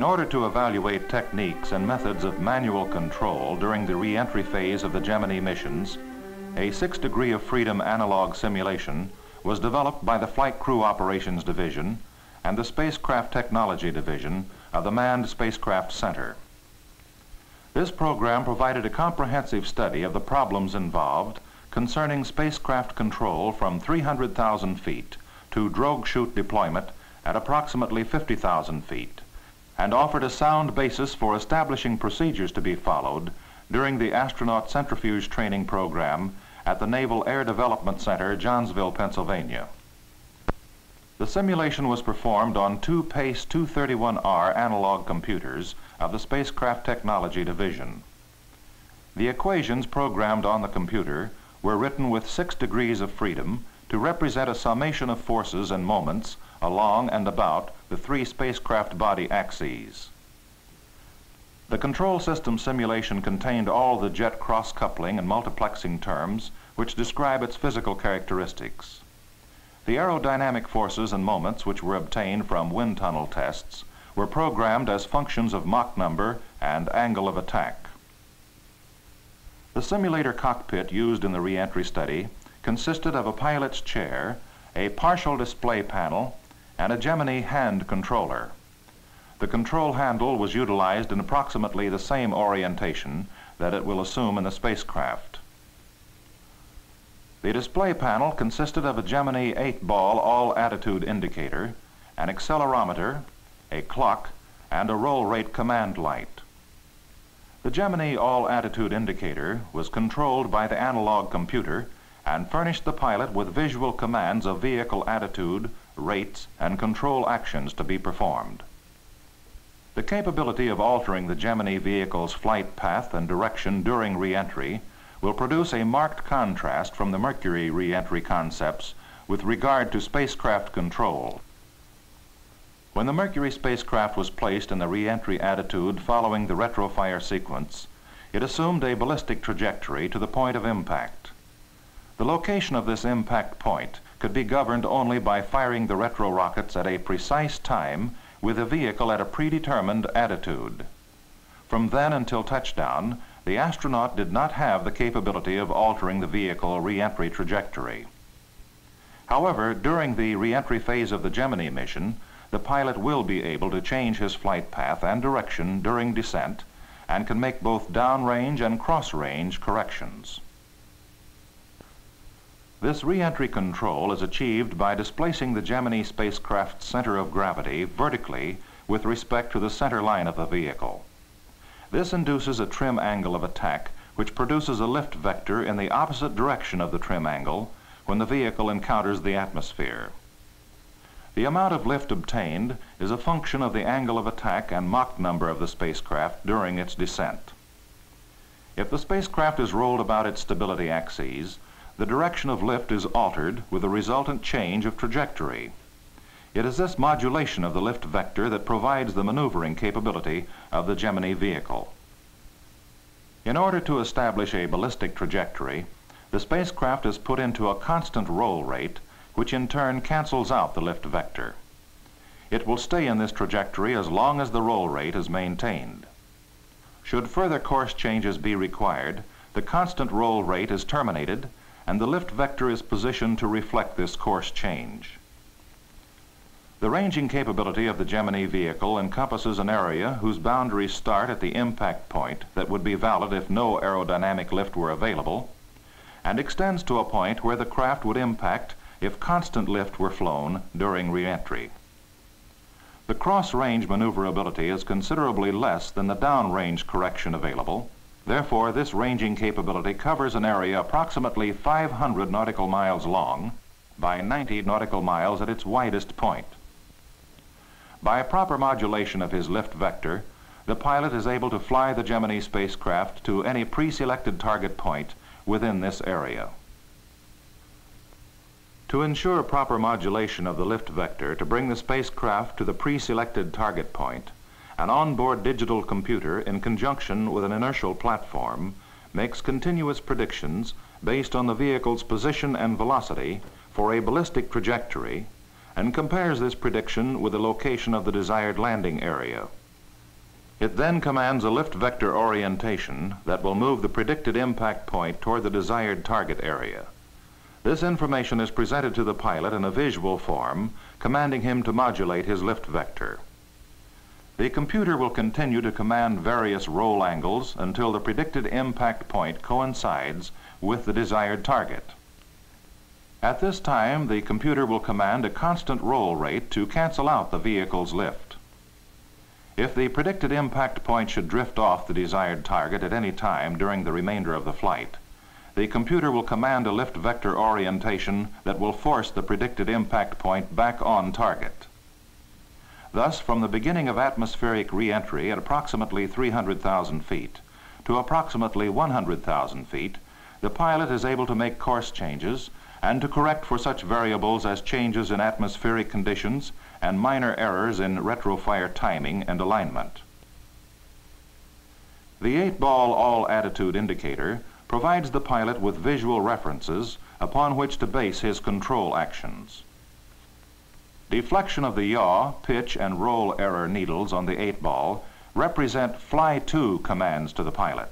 In order to evaluate techniques and methods of manual control during the re-entry phase of the Gemini missions, a 6 degree of freedom analog simulation was developed by the Flight Crew Operations Division and the Spacecraft Technology Division of the Manned Spacecraft Center. This program provided a comprehensive study of the problems involved concerning spacecraft control from 300,000 feet to drogue chute deployment at approximately 50,000 feet, and offered a sound basis for establishing procedures to be followed during the astronaut centrifuge training program at the Naval Air Development Center, Johnsville, Pennsylvania. The simulation was performed on 2 PACE 231R analog computers of the Spacecraft Technology Division. The equations programmed on the computer were written with 6 degrees of freedom to represent a summation of forces and moments along and about the 3 spacecraft body axes. The control system simulation contained all the jet cross-coupling and multiplexing terms which describe its physical characteristics. The aerodynamic forces and moments which were obtained from wind tunnel tests were programmed as functions of Mach number and angle of attack. The simulator cockpit used in the re-entry study consisted of a pilot's chair, a partial display panel, and a Gemini hand controller. The control handle was utilized in approximately the same orientation that it will assume in the spacecraft. The display panel consisted of a Gemini 8-ball all-attitude indicator, an accelerometer, a clock, and a roll rate command light. The Gemini all-attitude indicator was controlled by the analog computer and furnished the pilot with visual commands of vehicle attitude, rates, and control actions to be performed. The capability of altering the Gemini vehicle's flight path and direction during re-entry will produce a marked contrast from the Mercury re-entry concepts with regard to spacecraft control. When the Mercury spacecraft was placed in the re-entry attitude following the retrofire sequence, it assumed a ballistic trajectory to the point of impact. The location of this impact point could be governed only by firing the retro rockets at a precise time with the vehicle at a predetermined attitude. From then until touchdown, the astronaut did not have the capability of altering the vehicle re-entry trajectory. However, during the re-entry phase of the Gemini mission, the pilot will be able to change his flight path and direction during descent and can make both downrange and cross-range corrections. This re-entry control is achieved by displacing the Gemini spacecraft's center of gravity vertically with respect to the center line of the vehicle. This induces a trim angle of attack, which produces a lift vector in the opposite direction of the trim angle when the vehicle encounters the atmosphere. The amount of lift obtained is a function of the angle of attack and Mach number of the spacecraft during its descent. If the spacecraft is rolled about its stability axes, the direction of lift is altered with a resultant change of trajectory. It is this modulation of the lift vector that provides the maneuvering capability of the Gemini vehicle. In order to establish a ballistic trajectory, the spacecraft is put into a constant roll rate, which in turn cancels out the lift vector. It will stay in this trajectory as long as the roll rate is maintained. Should further course changes be required, the constant roll rate is terminated and the lift vector is positioned to reflect this course change. The ranging capability of the Gemini vehicle encompasses an area whose boundaries start at the impact point that would be valid if no aerodynamic lift were available, and extends to a point where the craft would impact if constant lift were flown during re-entry. The cross-range maneuverability is considerably less than the downrange correction available. Therefore, this ranging capability covers an area approximately 500 nautical miles long by 90 nautical miles at its widest point. By proper modulation of his lift vector, the pilot is able to fly the Gemini spacecraft to any pre-selected target point within this area. To ensure proper modulation of the lift vector to bring the spacecraft to the pre-selected target point, an onboard digital computer in conjunction with an inertial platform makes continuous predictions based on the vehicle's position and velocity for a ballistic trajectory and compares this prediction with the location of the desired landing area. It then commands a lift vector orientation that will move the predicted impact point toward the desired target area. This information is presented to the pilot in a visual form, commanding him to modulate his lift vector. The computer will continue to command various roll angles until the predicted impact point coincides with the desired target. At this time, the computer will command a constant roll rate to cancel out the vehicle's lift. If the predicted impact point should drift off the desired target at any time during the remainder of the flight, the computer will command a lift vector orientation that will force the predicted impact point back on target. Thus, from the beginning of atmospheric re-entry at approximately 300,000 feet to approximately 100,000 feet, the pilot is able to make course changes and to correct for such variables as changes in atmospheric conditions and minor errors in retrofire timing and alignment. The 8-ball all-attitude indicator provides the pilot with visual references upon which to base his control actions. Deflection of the yaw, pitch, and roll error needles on the 8-ball represent fly-to commands to the pilot.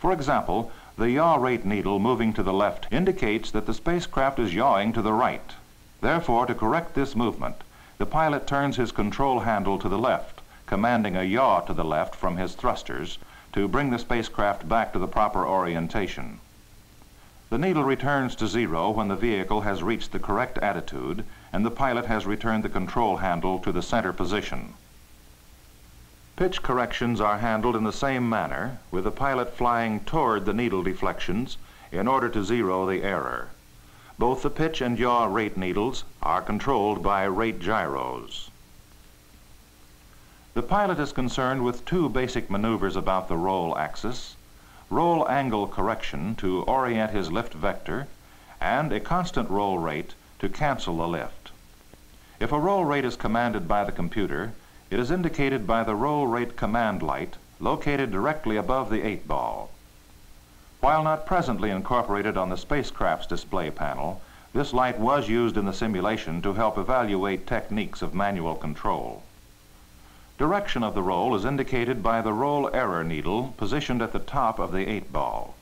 For example, the yaw rate needle moving to the left indicates that the spacecraft is yawing to the right. Therefore, to correct this movement, the pilot turns his control handle to the left, commanding a yaw to the left from his thrusters to bring the spacecraft back to the proper orientation. The needle returns to zero when the vehicle has reached the correct attitude and the pilot has returned the control handle to the center position. Pitch corrections are handled in the same manner, with the pilot flying toward the needle deflections in order to zero the error. Both the pitch and yaw rate needles are controlled by rate gyros. The pilot is concerned with two basic maneuvers about the roll axis: roll angle correction to orient his lift vector, and a constant roll rate to cancel the lift. If a roll rate is commanded by the computer, it is indicated by the roll rate command light located directly above the 8-ball. While not presently incorporated on the spacecraft's display panel, this light was used in the simulation to help evaluate techniques of manual control. Direction of the roll is indicated by the roll error needle positioned at the top of the 8-ball.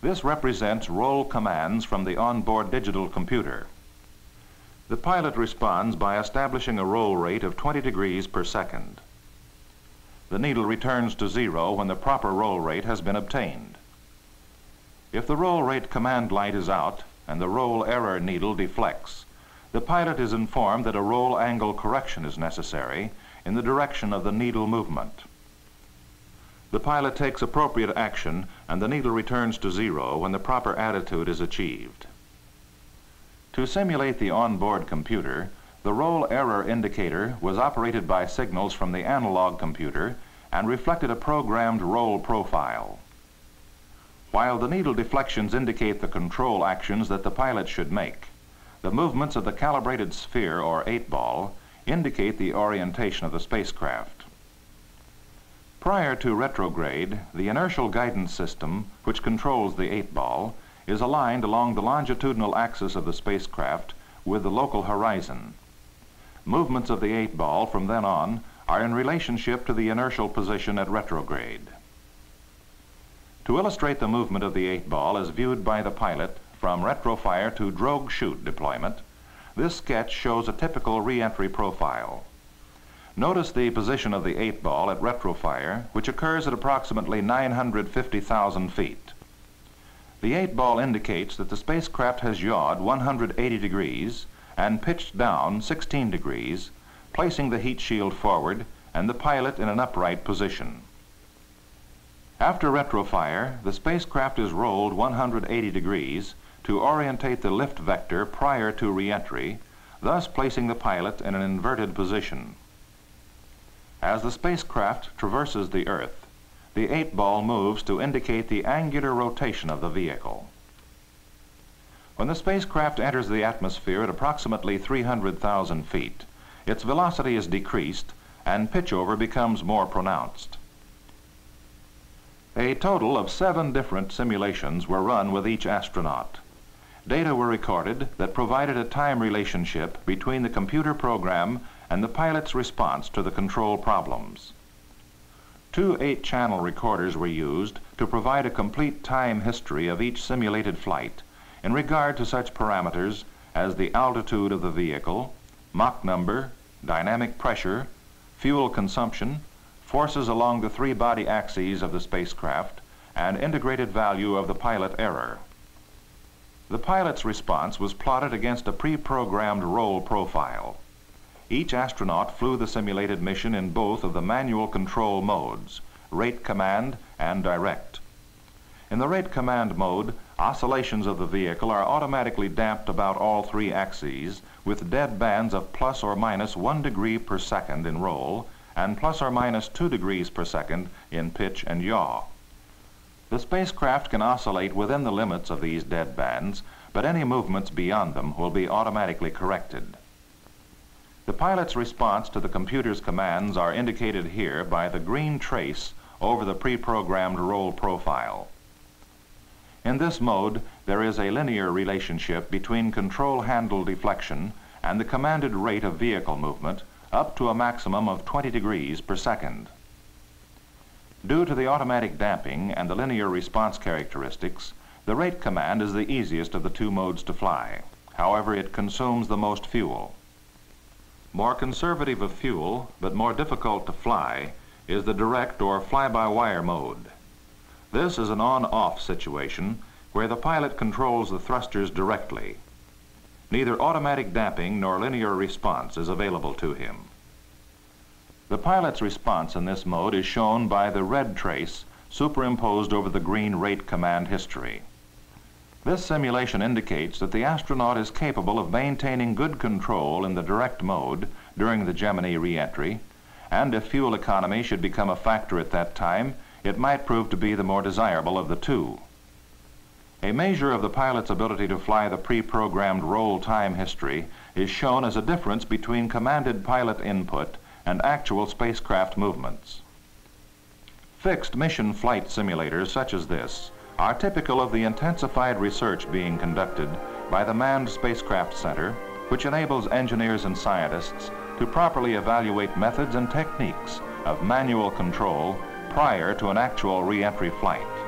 This represents roll commands from the onboard digital computer. The pilot responds by establishing a roll rate of 20 degrees per second. The needle returns to zero when the proper roll rate has been obtained. If the roll rate command light is out and the roll error needle deflects, the pilot is informed that a roll angle correction is necessary in the direction of the needle movement. The pilot takes appropriate action and the needle returns to zero when the proper attitude is achieved. To simulate the onboard computer, the roll error indicator was operated by signals from the analog computer and reflected a programmed roll profile. While the needle deflections indicate the control actions that the pilot should make, the movements of the calibrated sphere, or 8-ball, indicate the orientation of the spacecraft. Prior to retrograde, the inertial guidance system, which controls the 8-ball, is aligned along the longitudinal axis of the spacecraft with the local horizon. Movements of the 8-ball from then on are in relationship to the inertial position at retrograde. To illustrate the movement of the 8-ball as viewed by the pilot from retrofire to drogue chute deployment, this sketch shows a typical re-entry profile. Notice the position of the 8-ball at retrofire, which occurs at approximately 950,000 feet. The 8-ball indicates that the spacecraft has yawed 180 degrees and pitched down 16 degrees, placing the heat shield forward and the pilot in an upright position. After retrofire, the spacecraft is rolled 180 degrees to orientate the lift vector prior to re-entry, thus placing the pilot in an inverted position. As the spacecraft traverses the Earth, the 8-ball moves to indicate the angular rotation of the vehicle. When the spacecraft enters the atmosphere at approximately 300,000 feet, its velocity is decreased and pitch over becomes more pronounced. A total of 7 different simulations were run with each astronaut. Data were recorded that provided a time relationship between the computer program and the pilot's response to the control problems. Two 8-channel recorders were used to provide a complete time history of each simulated flight in regard to such parameters as the altitude of the vehicle, Mach number, dynamic pressure, fuel consumption, forces along the three body axes of the spacecraft, and integrated value of the pilot error. The pilot's response was plotted against a pre-programmed roll profile. Each astronaut flew the simulated mission in both of the manual control modes, rate command and direct. In the rate command mode, oscillations of the vehicle are automatically damped about all three axes with dead bands of plus or minus 1 degree per second in roll and plus or minus 2 degrees per second in pitch and yaw. The spacecraft can oscillate within the limits of these dead bands, but any movements beyond them will be automatically corrected. The pilot's response to the computer's commands are indicated here by the green trace over the pre-programmed roll profile. In this mode, there is a linear relationship between control handle deflection and the commanded rate of vehicle movement up to a maximum of 20 degrees per second. Due to the automatic damping and the linear response characteristics, the rate command is the easiest of the two modes to fly. However, it consumes the most fuel. More conservative of fuel, but more difficult to fly, is the direct or fly-by-wire mode. This is an on-off situation where the pilot controls the thrusters directly. Neither automatic damping nor linear response is available to him. The pilot's response in this mode is shown by the red trace superimposed over the green rate command history. This simulation indicates that the astronaut is capable of maintaining good control in the direct mode during the Gemini re-entry, and if fuel economy should become a factor at that time, it might prove to be the more desirable of the two. A measure of the pilot's ability to fly the pre-programmed roll time history is shown as a difference between commanded pilot input and actual spacecraft movements. Fixed mission flight simulators such as this are typical of the intensified research being conducted by the Manned Spacecraft Center, which enables engineers and scientists to properly evaluate methods and techniques of manual control prior to an actual re-entry flight.